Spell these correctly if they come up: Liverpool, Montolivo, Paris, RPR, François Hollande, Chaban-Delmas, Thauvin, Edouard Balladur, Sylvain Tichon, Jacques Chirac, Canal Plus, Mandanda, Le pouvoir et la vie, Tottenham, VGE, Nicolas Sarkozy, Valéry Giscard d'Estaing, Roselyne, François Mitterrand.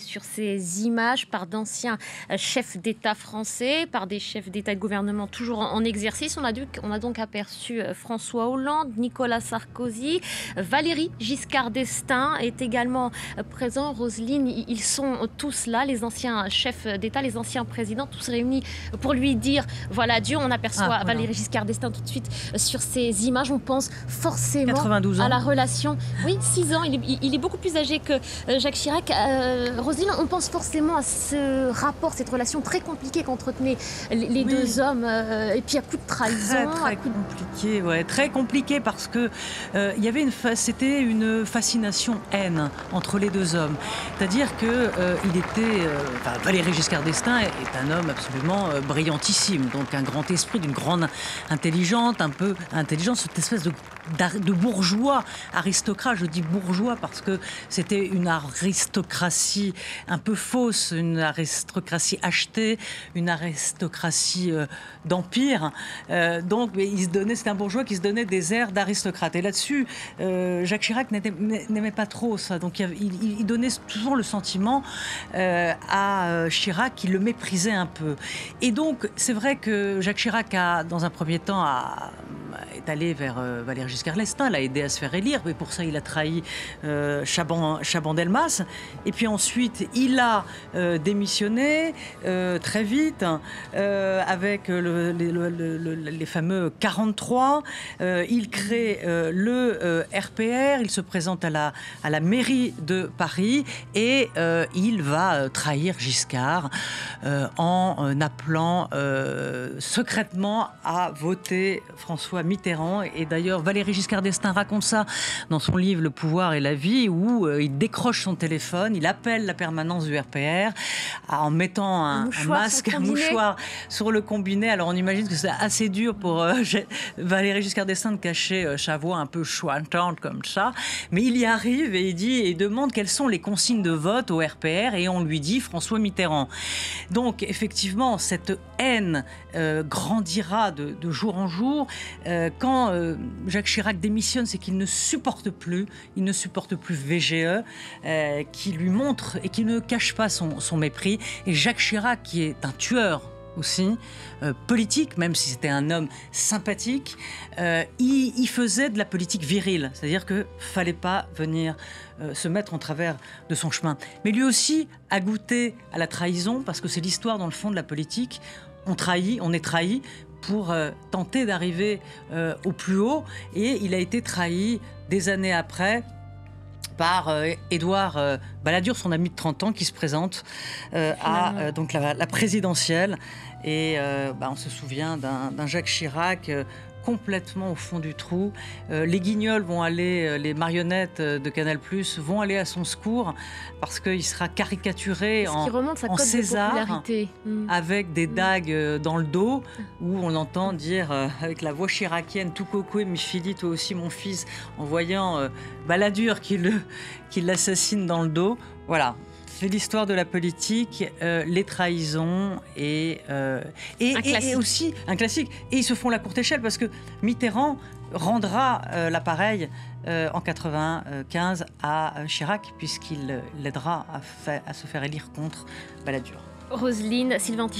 Sur ces images par d'anciens chefs d'État français, par des chefs d'État de gouvernement toujours en exercice. On a donc aperçu François Hollande, Nicolas Sarkozy, Valéry Giscard d'Estaing est également présent, Roselyne, ils sont tous là, les anciens chefs d'État, les anciens présidents, tous réunis pour lui dire voilà adieu. On aperçoit Valéry Giscard d'Estaing tout de suite sur ces images, on pense forcément 92 ans. À la relation. Oui, 6 ans, il est beaucoup plus âgé que Jacques Chirac. Roselyne, on pense forcément à ce rapport, cette relation très compliquée qu'entretenaient les deux hommes, et puis à coup de trahison. Très compliqué, ouais, très compliqué, parce que c'était une fascination-haine entre les deux hommes. C'est-à-dire que Valéry Giscard d'Estaing est un homme absolument brillantissime, donc un grand esprit, d'une grande intelligence, cette espèce de bourgeois aristocrate. Je dis bourgeois parce que c'était une aristocratie un peu fausse, une aristocratie achetée, une aristocratie d'empire. Mais c'était un bourgeois qui se donnait des airs d'aristocrate. Et là-dessus, Jacques Chirac n'aimait pas trop ça. Donc il donnait toujours le sentiment à Chirac qu'il le méprisait un peu. Et donc, c'est vrai que Jacques Chirac a, dans un premier temps, est allé vers Valéry Giscard d'Estaing, l'a aidé à se faire élire, mais pour ça il a trahi Chaban-Delmas. Et puis ensuite il a démissionné très vite avec les fameux 43. Il crée le RPR, il se présente à la mairie de Paris et il va trahir Giscard en appelant secrètement à voter François Mitterrand. Et d'ailleurs, Valéry Giscard d'Estaing raconte ça dans son livre Le pouvoir et la vie, où il décroche son téléphone, il appelle la permanence du RPR en mettant un mouchoir sur le combiné. Alors on imagine que c'est assez dur pour Valéry Giscard d'Estaing de cacher sa voix un peu chouantante comme ça. Mais il y arrive et il demande quelles sont les consignes de vote au RPR, et on lui dit François Mitterrand. Donc effectivement, cette haine grandira de jour en jour. Quand Jacques Chirac démissionne, c'est qu'il ne supporte plus, VGE, qui lui montre et qui ne cache pas son mépris. Et Jacques Chirac, qui est un tueur aussi, politique, même si c'était un homme sympathique, il faisait de la politique virile, c'est-à-dire que fallait pas venir se mettre en travers de son chemin. Mais lui aussi a goûté à la trahison, parce que c'est l'histoire dans le fond de la politique. On est trahi pour tenter d'arriver au plus haut, et il a été trahi des années après par Edouard Balladur, son ami de 30 ans, qui se présente à la présidentielle. Et on se souvient d'un Jacques Chirac complètement au fond du trou. Les guignols vont aller, les marionnettes de Canal Plus vont aller à son secours, parce qu'il sera caricaturé en César, avec des dagues dans le dos, où on entend dire avec la voix chiracienne, tout coco et mi fili, toi aussi mon fils, en voyant Balladur qui l'assassine dans le dos. Voilà. C'est l'histoire de la politique, les trahisons et aussi un classique. Et ils se font la courte échelle, parce que Mitterrand rendra l'appareil en 95 à Chirac, puisqu'il l'aidera à se faire élire contre Balladur. Roselyne, Sylvain Tichon.